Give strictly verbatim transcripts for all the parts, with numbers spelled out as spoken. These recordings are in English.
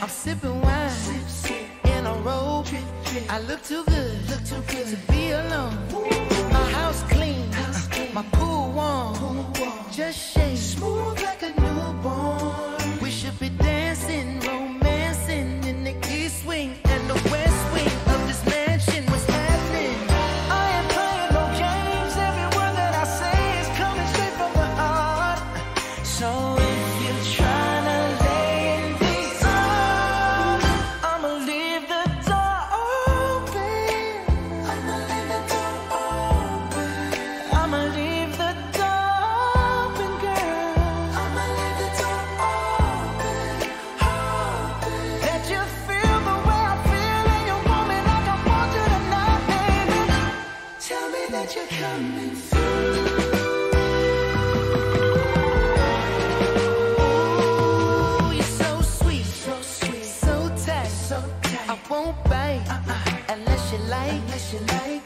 I'm sipping wine in a robe. I look too good to be alone. My house clean, my pool warm. Just shake smooth like a newborn. We should be dancing, romancing in the east wing and the west.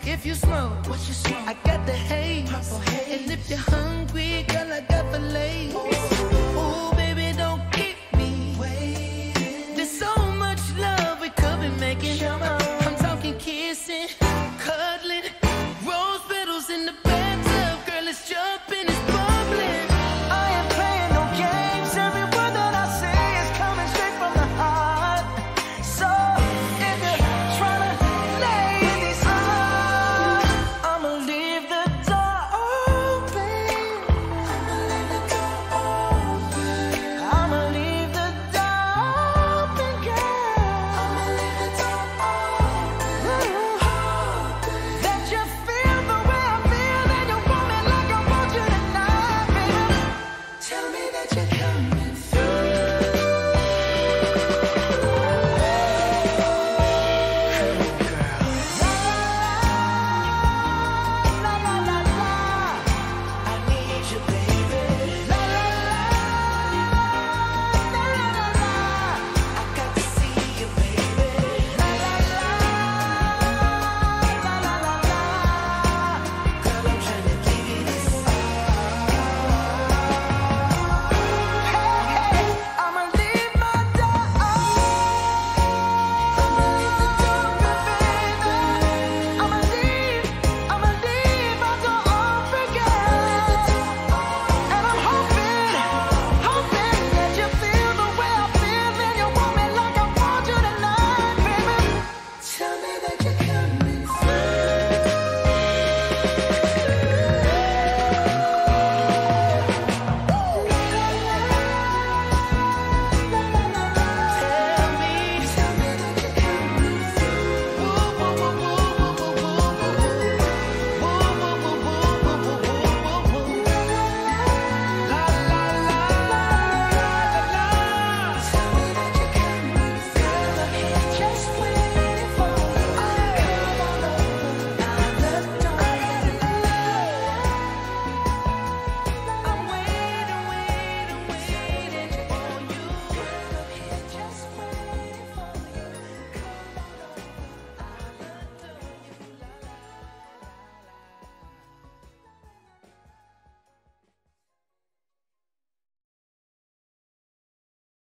If you smoke, what you smoke, I got the haze. Purple haze. And if you're hungry, girl, I got the lace.